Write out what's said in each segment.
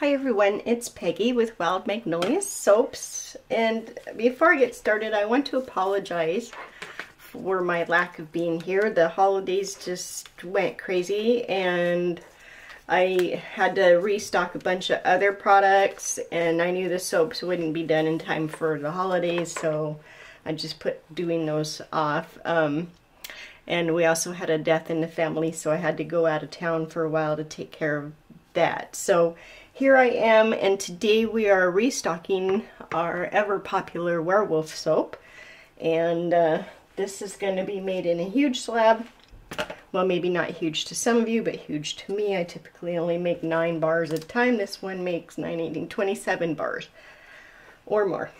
Hi everyone, it's Peggy with Wild Magnolia Soaps, and before I get started I want to apologize for my lack of being here. The holidays just went crazy and I had to restock a bunch of other products, and I knew the soaps wouldn't be done in time for the holidays, so I just put doing those off. And we also had a death in the family, so I had to go out of town for a while to take care of that. So here I am, and today we are restocking our ever-popular werewolf soap. And this is going to be made in a huge slab. Well, maybe not huge to some of you, but huge to me. I typically only make 9 bars at a time. This one makes 9, 18, 27 bars or more.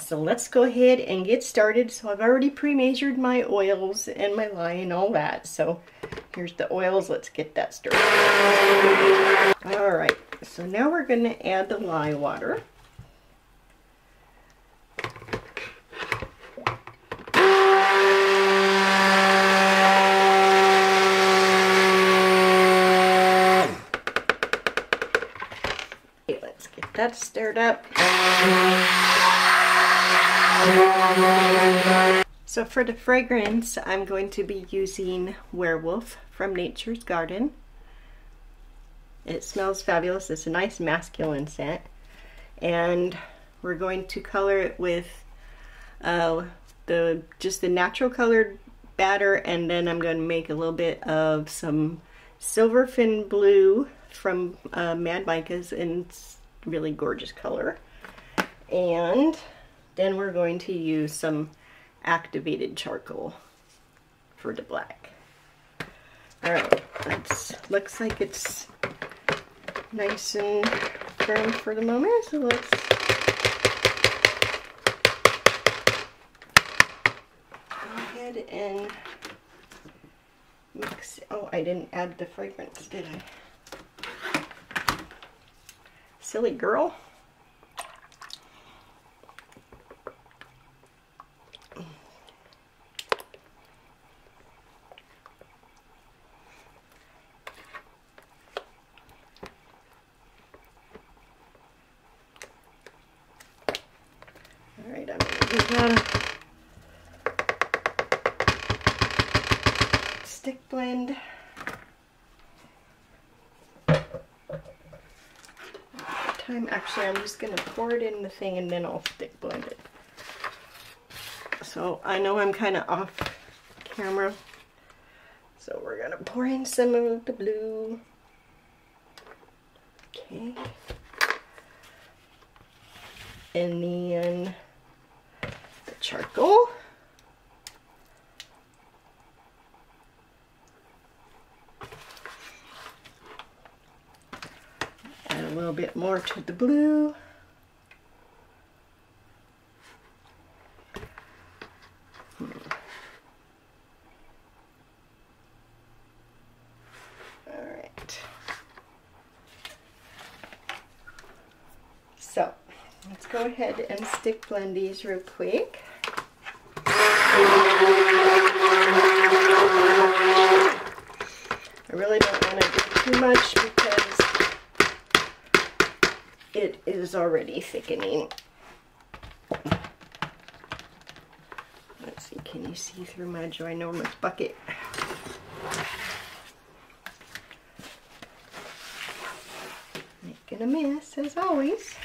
So let's go ahead and get started. So I've already pre-measured my oils and my lye and all that. So here's the oils. Let's get that started. All right. So now we're going to add the lye water. Okay, let's get that stirred up. So for the fragrance, I'm going to be using Werewolf from Nature's Garden. It smells fabulous. It's a nice masculine scent. And we're going to color it with just the natural colored batter, and then I'm going to make a little bit of some Silverfin Blue from Mad Micas, and it's really gorgeous color. And then we're going to use some activated charcoal for the black. All right, looks like it's nice and firm for the moment, so let's... go ahead and mix. Oh, I didn't add the fragrance, did I? Silly girl. Alright, I'm gonna give that a stick blend. Actually, I'm just gonna pour it in the thing and then I'll stick blend it. So I know I'm kind of off camera, so we're gonna pour in some of the blue. Okay. And then the charcoal. Add a little bit more to the blue. All right. So let's go ahead and stick blend these real quick. I really don't want to do too much because it is already thickening. Let's see, can you see through my ginormous bucket? Making a mess as always.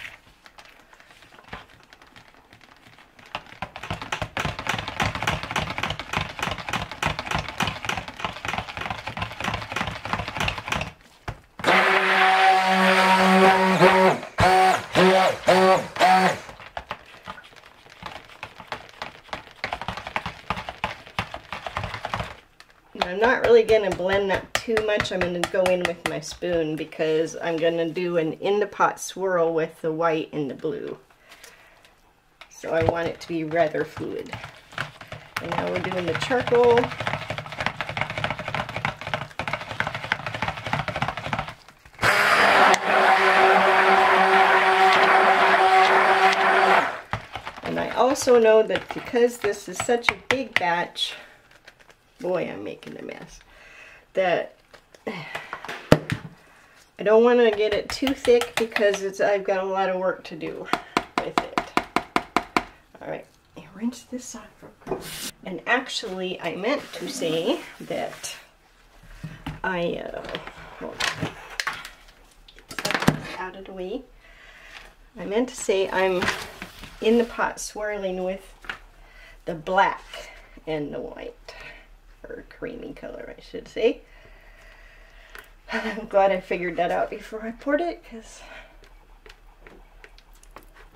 I'm not really going to blend that too much. I'm going to go in with my spoon because I'm going to do an in-the-pot swirl with the white and the blue. So I want it to be rather fluid. And now we're doing the charcoal. And I also know that because this is such a big batch, boy, I'm making a mess, that I don't want to get it too thick because I've got a lot of work to do with it. Alright, rinse this off real quick. And actually, I meant to say that out of the way. I meant to say I'm in the pot swirling with the black and the white, or creamy color I should say. I'm glad I figured that out before I poured it, because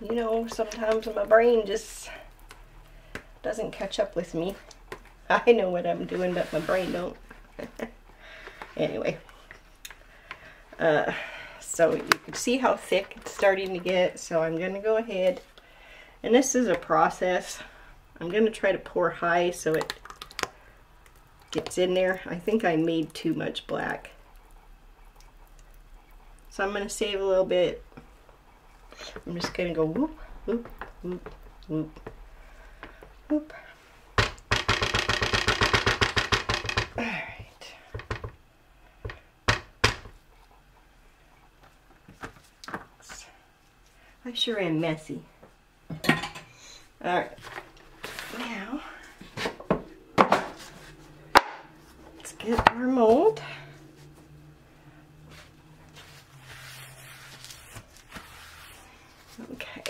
you know, sometimes my brain just doesn't catch up with me. I know what I'm doing, but my brain don't. Anyway, so you can see how thick it's starting to get, so I'm going to go ahead, and this is a process. I'm going to try to pour high so it gets in there. I think I made too much black, so I'm going to save a little bit. I'm just going to go whoop, whoop, whoop, whoop, whoop. I sure am messy. Alright, now let's get our mold. Okay.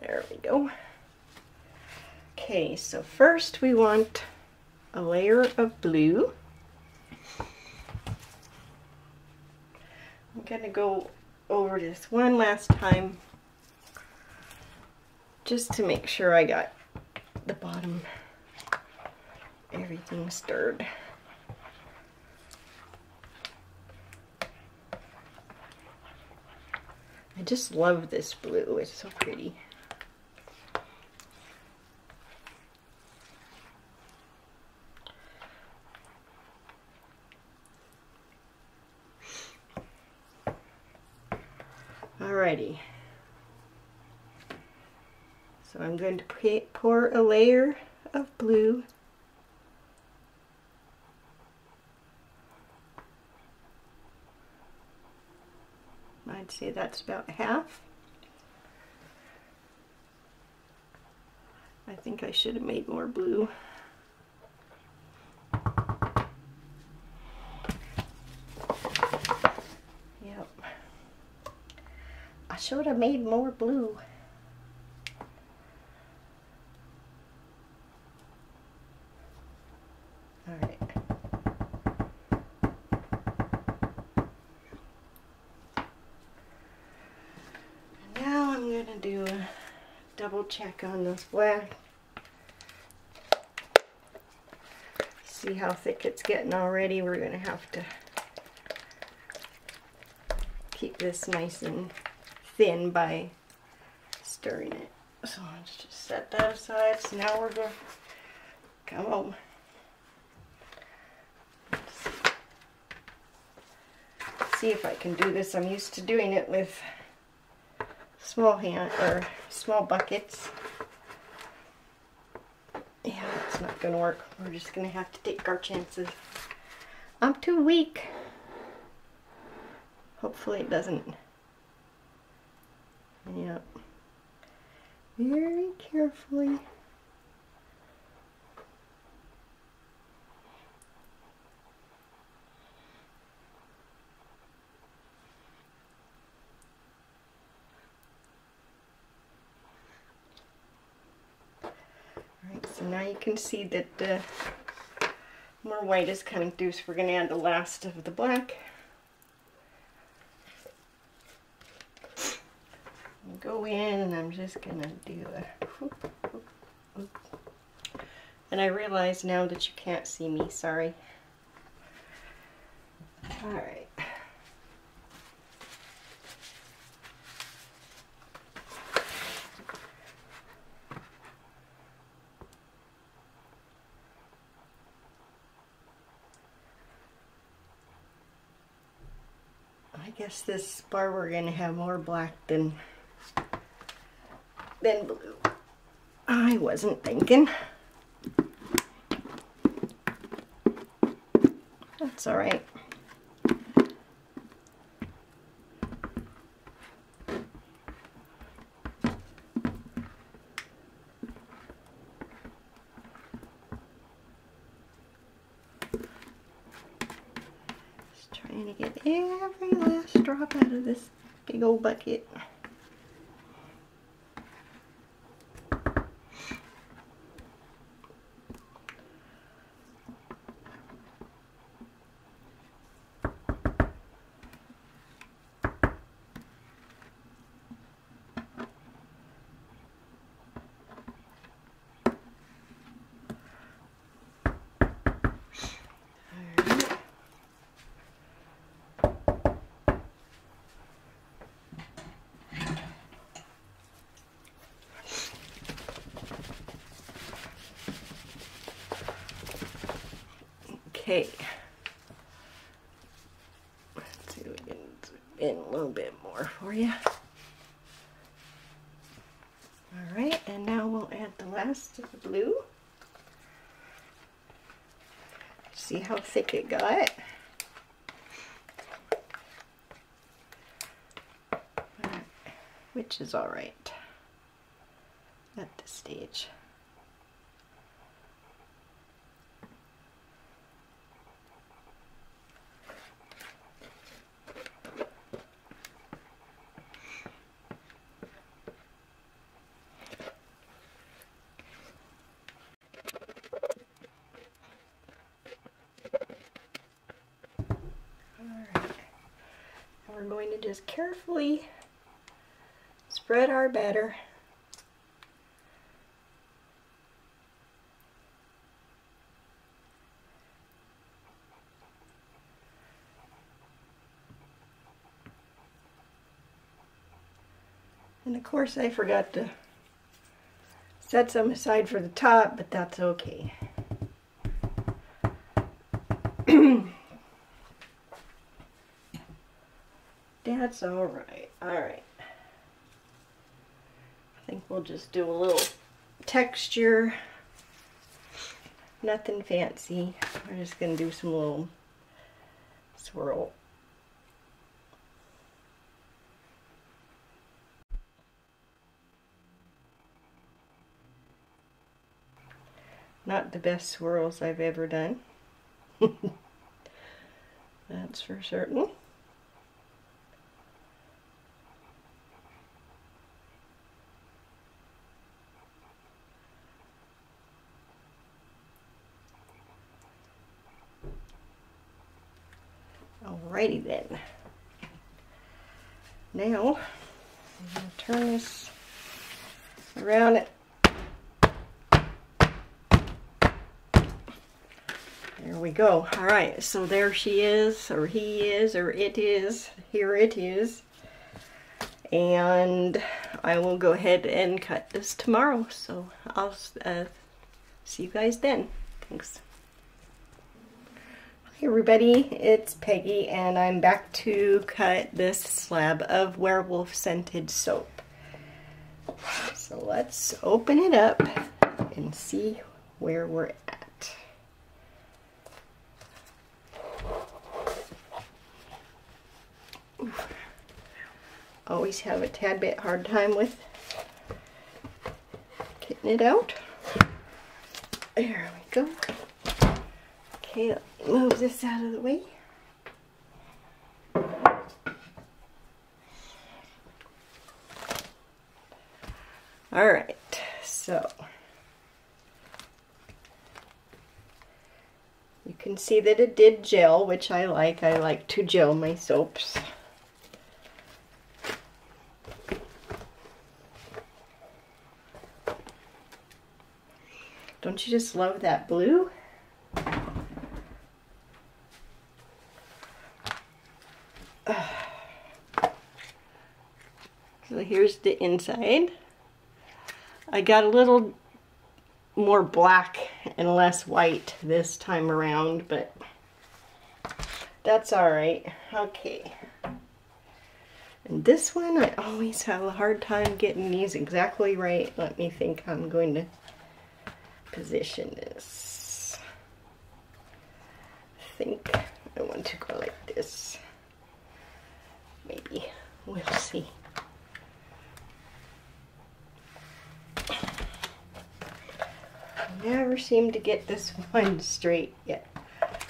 There we go. Okay, so first we want a layer of blue. I'm going to go over this one last time just to make sure I got the bottom, everything stirred. I just love this blue, it's so pretty. Alrighty, so I'm going to pour a layer of blue . I'd say that's about half. I think I should have made more blue. Should have made more blue. All right. And now I'm going to do a double check on this black. See how thick it's getting already. We're going to have to keep this nice and thin by stirring it. So let's just set that aside. So now we're going to come over. See if I can do this. I'm used to doing it with small hand or small buckets. Yeah, it's not going to work. We're just going to have to take our chances. I'm too weak. Hopefully it doesn't. Yep. Very carefully. Alright, so now you can see that more white is coming through, so we're going to add the last of the black. Go in, and I'm just gonna do a whoop, whoop, whoop. And I realize now that you can't see me, sorry. Alright. I guess this bar we're gonna have more black than blue. I wasn't thinking. It's all right. Just trying to get every last drop out of this big old bucket. Okay, let's see if we can zoom in a little bit more for you. All right, and now we'll add the last of the blue. See how thick it got? All right. Which is all right at this stage. We're going to just carefully spread our batter and of course I forgot to set some aside for the top, but that's okay. That's all right. All right. I think we'll just do a little texture. Nothing fancy. We're just going to do some little swirl. Not the best swirls I've ever done. That's for certain. Alrighty then. Now, I'm going to turn this around it. There we go. Alright, so there she is, or he is, or it is. Here it is. And I will go ahead and cut this tomorrow. So I'll see you guys then. Thanks. Hey everybody, it's Peggy and I'm back to cut this slab of werewolf scented soap. So let's open it up and see where we're at. Oof. Always have a tad bit hard time with getting it out. There we go. Okay, move this out of the way. All right, so you can see that it did gel, which I like. I like to gel my soaps. Don't you just love that blue? So here's the inside. I got a little more black and less white this time around, but that's all right. Okay. And this one, I always have a hard time getting these exactly right. Let me think how I'm going to position this. I think I want to go like this. Maybe. We'll see. Never seem to get this one straight yet.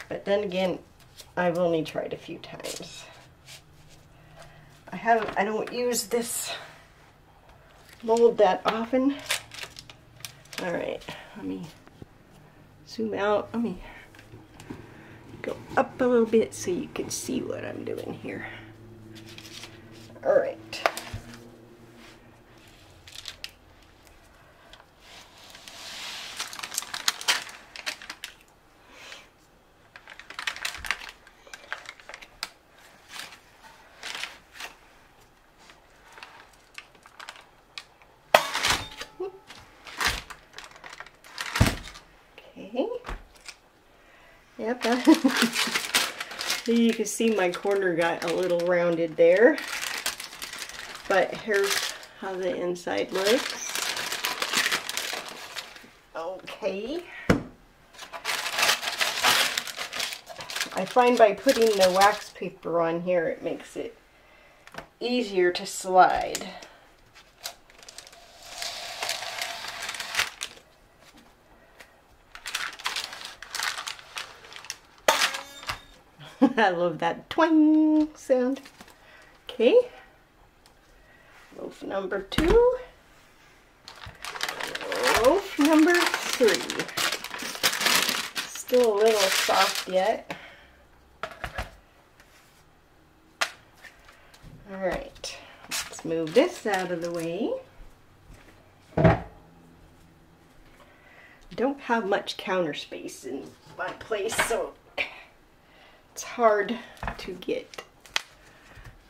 But then again, I've only tried a few times. I don't use this mold that often. Alright, let me zoom out. Let me go up a little bit so you can see what I'm doing here. Alright. Yep. You can see my corner got a little rounded there. But here's how the inside looks. Okay. I find by putting the wax paper on here, it makes it easier to slide. I love that twang sound. Okay. Loaf number 2. Loaf number 3. Still a little soft yet. Alright. Let's move this out of the way. Don't have much counter space in my place, so it's hard to get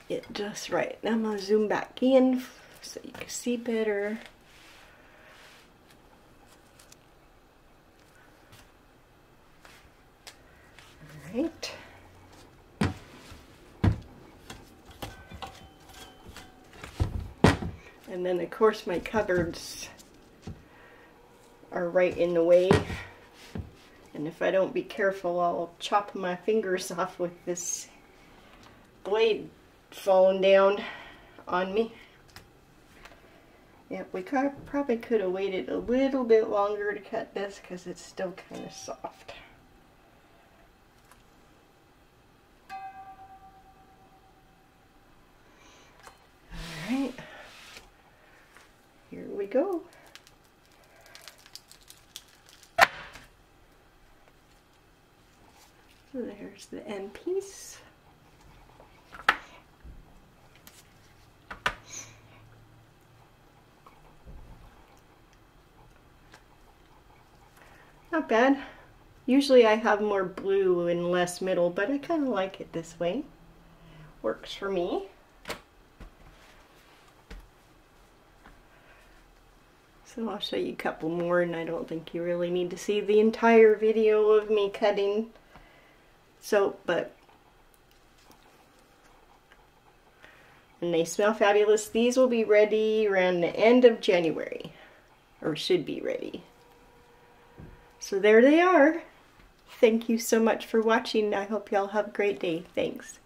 it just right. Now I'm going to zoom back in so you can see better. All right. And then of course my cupboards are right in the way. And if I don't be careful, I'll chop my fingers off with this blade falling down on me. Yep, we probably could have waited a little bit longer to cut this because it's still kind of soft. Alright, here we go. So there's the end piece. Not bad. Usually I have more blue and less middle, but I kind of like it this way. Works for me. So I'll show you a couple more, and I don't think you really need to see the entire video of me cutting. So, and they smell fabulous. These will be ready around the end of January, or should be ready. So there they are. Thank you so much for watching. I hope y'all have a great day. Thanks.